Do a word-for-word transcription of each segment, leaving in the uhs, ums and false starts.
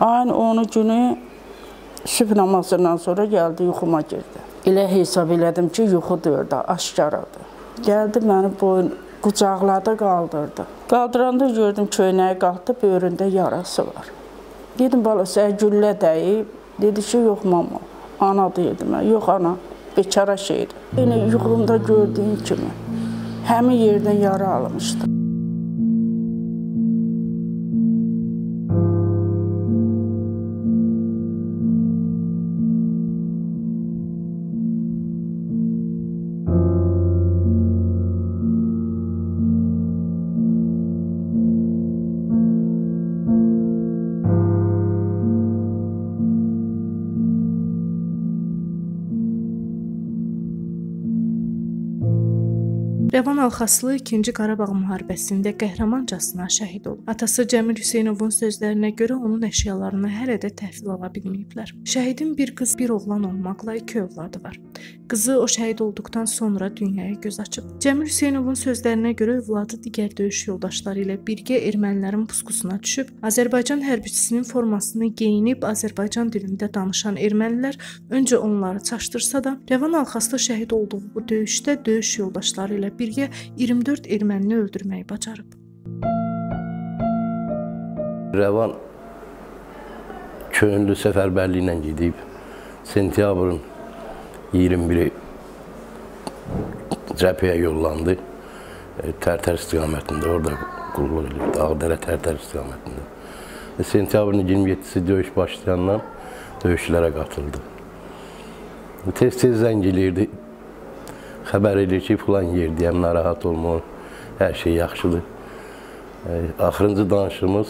Ayın onu günü sübh namazından sonra geldi, yuxuma girdi. Elə hesab elədim ki, yuxudur da, aşkaradır. Gəldi, məni boyun qucaqladı, qaldırdı. Qaldıranda gördüm köynəyi qalxdı, böyründə yarası var. Dedim, bala, sən güllə dəyib. Dedi ki, yox mama, ana deyildi mən. Yox ana, bekara şeydir. Yine yuxumda gördüyün kimi, həmin yerdən yara almışdı. Rəvan Alxaslı ikinci Qarabağ müharibəsində qəhrəmancasına şəhid olub. Atası Cəmil Hüseynovun sözlərinə görə onun əşyalarını hələ də təhvil ala bilməyiblər. Şəhidin bir qız, bir oğlan olmaqla iki övladı var. Qızı o şəhid olduqdan sonra dünyaya göz açıb. Cəmil Hüseynovun sözlərinə görə övladı digər döyüş yoldaşları ilə birgə ermənilərin pusqusuna düşüb, Azərbaycan hərbiçisinin formasını geyinib Azərbaycan dilində danışan ermənilər öncə onları çaşdırsa da, Rəvan Alxaslı şəhid olduğu bu döyüşdə döyüş yoldaşları ilə birgə iyirmi dörd ermənini öldürməyi bacarıb. Rəvan könüllü səfərbərliklə gedib, sentyabrın iyirmi biri cəbhəyə yollandı, Tərtər istiqamətində, orada qulluq edildi, Ağdərə Tərtər istiqamətində. Sentyabrın iyirmi yeddisi döyüş başlayandan döyüşlərə qatıldı. Tez-tez zəng eləyirdi. Xəbər edir ki, filan yer deyəm, narahat olma, hər şey yaxşıdır. Axırıncı danışımız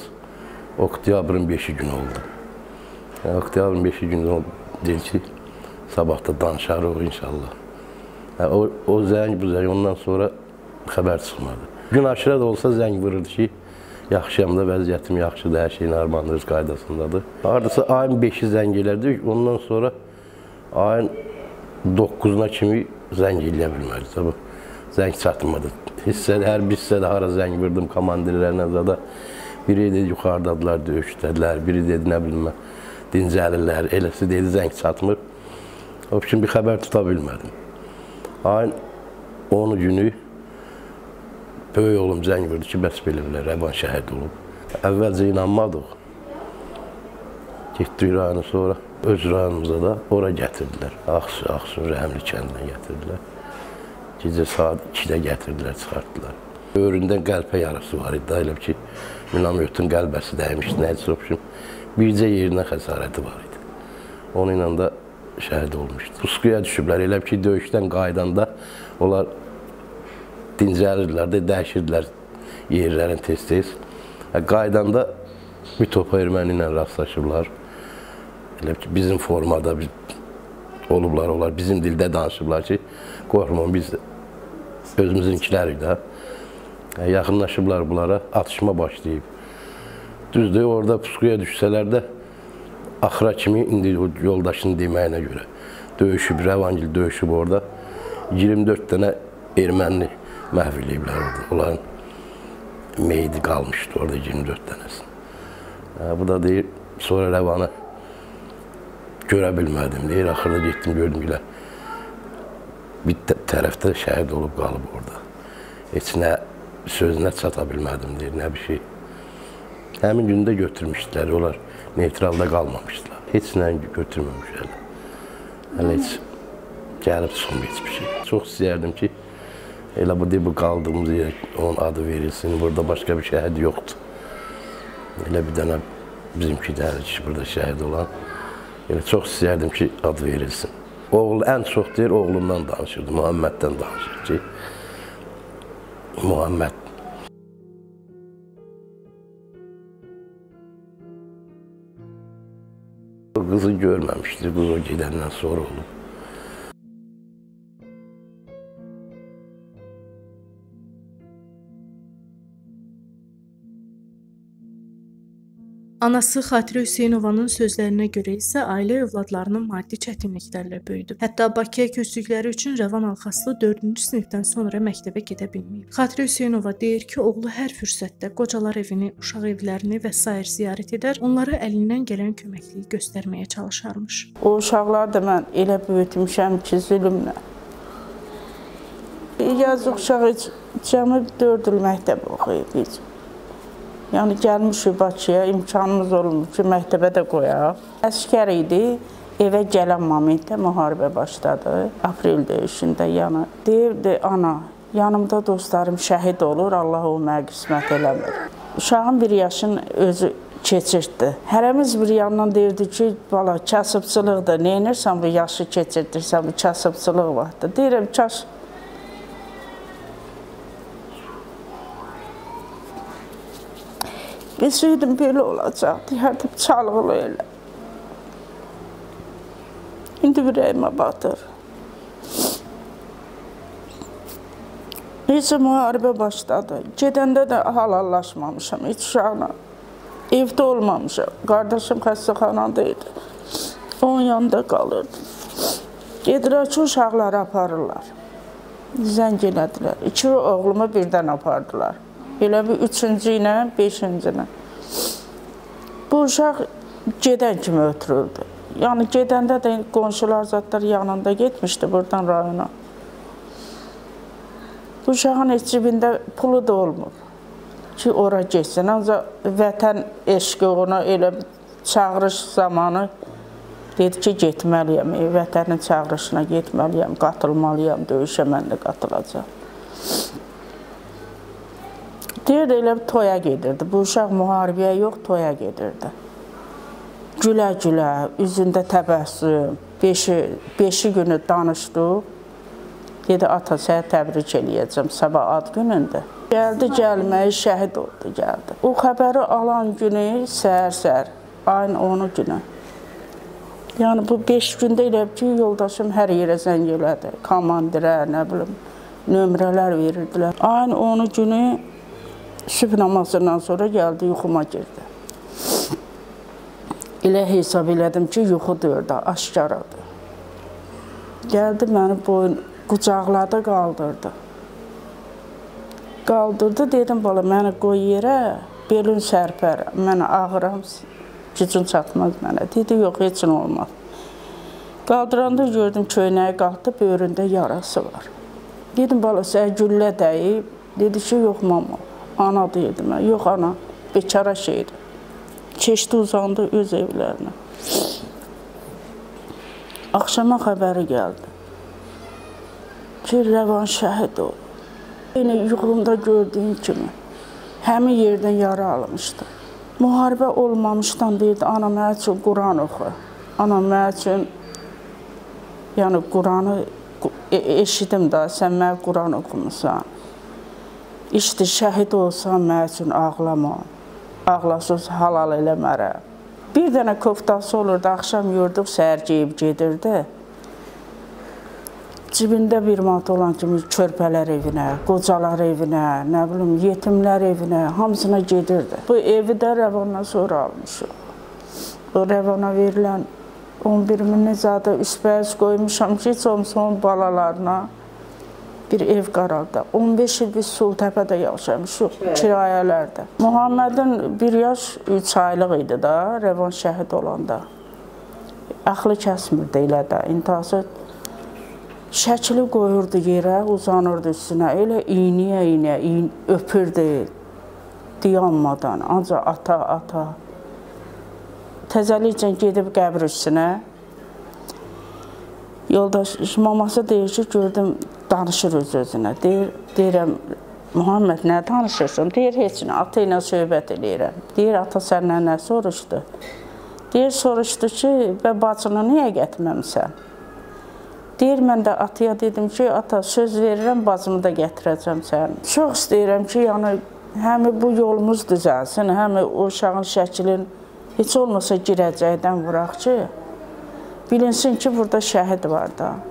oktyabrın beşi günü oldu. Oktyabrın beşi günü oldu, deyil ki, sabah da danışarıq inşallah. O, o zəng, bu zəng, ondan sonra xəbər çıxmadı. Gün aşırı da olsa zəng vururdu ki, yaxşıyam da, vəziyyətim yaxşıdır, hər şey normaldır, qaydasındadır. Ardasa ayın beşi zəng elərdi, ondan sonra ayın doqquzuna kimi zəng eləyə bilmədi, zəng çatmadı. Hissədə, hər bir hissədə hara zəng vurdım komandirlərinə zada. Biri dedi, yuxarıdadılar, döyüşdədilər, biri dedi, nə bilmə, dincəlirlər, eləsi dedi, zəng çatmır. O üçün bir xəbər tuta bilmədim. Ayın onu günü böyük oğlum zəng vurdu ki, bəs bilirlər, Rəvan şəhid olub. Əvvəlcə inanmadıq. Getdik rayonu sonra. Öz rayonumuza da ora gətirdilər. Axsu, Axsu, Rəhəmli kəndinə gətirdilər. Gecə saat ikidə gətirdilər, çıxartdılar. Böyründə qəlpə yarası var idi. Elə ki, minamyotun qəlbəsi dəymişdi. Nəyisə olmuşum, bircə yerindən xəsarəti var idi. Onunla da şəhid olmuşdu. Pusquya düşüblər. Elə ki, döyüşdən qayıdanda onlar dincəlirdilər də, dəyişirdilər yerlərin tez-tez. Qayıdanda bir topa erməni ilə rastlaşıblar. Elə ki, bizim formada biz olublar, onlar bizim dildə danışıblar ki, qorxma, biz özümüzünkilərik də. Yaxınlaşıblar bunlara, atışma başlayıb. Düzdür, orada pusquya düşsələr də, axıra kimi, indi yoldaşının deməyinə görə, döyüşüb, Rəvangil döyüşüb orada, iyirmi dörd dənə erməni məhv eləyiblər orada. Onların meyidi qalmışdı orada iyirmi dörd dənəsi. Bu da deyir, sonra Rəvanı görə bilmədim, deyir, axırda getdim, gördüm ilə bir tərəfdə şəhid olub qalıb orada. Heç nə sözünə çata bilmədim, deyir, nə bir şey. Həmin günü də götürmüşdülər, onlar neytralda qalmamışdılar. Heç nə götürməmişdilər. Hələ heç gəlib çıxmıyor heç bir şey. Çox istəyərdim ki, elə bu deyir, bu qaldığımız yerə onun adı verilsin, burada başqa bir şəhid yoxdur. Elə bir dənə bizimki də hər kişi burada şəhid olan. Elə çox istəyərdim ki, ad verilsin. Oğul, ən çox deyir, oğlumdan danışırdı, Muhammeddən danışırdı ki, Muhammed. O qızı görməmişdi, qız o gedəndən sonra olub. Anası Xatirə Hüseynovanın sözlərinə görə isə ailə övladlarının maddi çətinliklərlə böyüdü. Hətta Bakıya köçdükləri üçün Rəvan Alxaslı dördüncü sinifdən sonra məktəbə gedə bilməyib. Xatirə Hüseynova deyir ki, oğlu hər fürsətdə qocalar evini, uşaq evlərini və sair ziyarət edər, onlara əlindən gələn köməkliyi göstərməyə çalışarmış. O uşaqları da mən elə böyütmüşəm ki, zülümlə. Yazıq uşağı Cəmil dörd il məktəb oxuyub heç. Yəni gəlmişik Bakıya, imkanımız olmur ki, məktəbə də qoyaq. Əskər idi, evə gələn momentdə müharibə başladı. Aprel döyüşündə yana. Deyirdi, ana, yanımda dostlarım şəhid olur, Allah olmaya qismət eləmir. Uşağın bir yaşın özü keçirdi. Hərəmiz bir yandan deyirdi ki, bala, kasıbçılıqdır, neynirsən bu yaşı keçirdirsən, bu kasıbçılıq vaxtı. Deyirəm, kaş... Bilsəydim, belə olacaq, deyərdim, çalğılı elə. İndi ürəyimə batır. Necə müharibə başladı. Gedəndə də halallaşmamışam, heç uşaqla. Evdə olmamışam. Qardaşım xəstəxanada idi. Onun yanında qalırdı. Gedirək ki, uşaqları aparırlar. Zəng elədilər. İki oğlumu birdən apardılar. Elə bir üçüncü ilə, beşinci ilə. Bu uşaq gedən kimi ötürüldü. Yəni gedəndə də qonşular zatlar yanında getmişdi buradan rayona. Bu uşağın heç cibində pulu da olmur ki, ora geçsin. Ancaq vətən eşqi ona elə çağırış zamanı dedi ki, getməliyəm, vətənin çağırışına getməliyəm, qatılmalıyam, döyüşə mən də qatılacağam. Deyirdi, elə toya gedirdi. Bu uşaq müharibəyə yox, toya gedirdi. Gülə-gülə, üzündə təbəssüm, beşi, beşi günü danışdıq. Dedi, ata, sənə təbrik eləyəcəm, sabah ad günündə. Gəldi, gəlməyi şəhid oldu, gəldi. O xəbəri alan günü səhər-səhər, ayın onu günü. Yəni, bu beş gündə elə ki, yoldaşım hər yerə zəng elədi. Komandirə, nə bilim, nömrələr verirdilər. Ayın onu günü Sübh namazından sonra gəldi, yuxuma girdi. Elə hesab elədim ki, yuxudur da, aşkaradır. Gəldi, məni boyun qucaqladı, qaldırdı. Qaldırdı, dedim, bala, məni qoy yerə, belin sərpər, mənə ağıram, gücün çatmaz mənə. Dedi, yox, heç nə olmaz. Qaldıranda gördüm, köynəyi qalxdı, böyründə yarası var. Dedim, bala, sən güllə dəyib, dedi ki, yox, mama. Ana deyirdim, yox ana, bekara şeydir. Keçdi, uzandı öz evlərinə. Axşama xəbəri gəldi ki, Rəvan şəhid oldu. Eyni yuxumda gördüyüm kimi, həmin yerdən yara almışdı. Müharibə olmamışdan deyirdi, ana mənim üçün Quran oxu. Ana mənim üçün, yəni Quranı eşidim da, sən mənim Quran oxumusan. İşte şəhid olsam, mənim üçün ağlamam, ağlasız halal eləmərəm. Bir dənə koftası olurdu, axşam yurduq, səhər geyib gedirdi. Cibində bir manat olan kimi körpələr evinə, qocalar evinə, nə bilim, yetimlər evinə, hamısına gedirdi. Bu evi də Rəvandan sonra almışıq. O Rəvana verilən on bir min necədə üsbəyiz qoymuşam ki, heç olmasa onun balalarına. Bir ev qaraldı. on beş il biz Sultepe'de yaşamışıq, kirayələrdə. Muhammed'in bir yaş üç aylıq idi da, Rəvan şəhid olanda. Əxli kəsmirdi elə də, intihası şəkili qoyurdu yerə, uzanırdı üstünə, elə iğniyə-iğniyə öpürdü, dayanmadan, ancaq ata-ata. Təzəlikcə gedib qəbr üstünə. Yoldaş, maması deyir ki, gördüm, danışır öz-özünə. Deyirəm, Muhammed, nə danışırsın? Deyir, heç nə, ata ilə söhbət eləyirəm. Deyir, ata sənlə nə soruşdu? Deyir, soruşdu ki, və bacını niyə gətirməmsən? Deyir, mən də ataya dedim ki, ata, söz verirəm, bacımı da gətirəcəm sən. Çox istəyirəm ki, yəni, həmi bu yolumuz düzəlsin, həmi o uşağın şəkilin heç olmasa girəcəkdən vuraq ki, bilinsin ki, burada şəhid var da.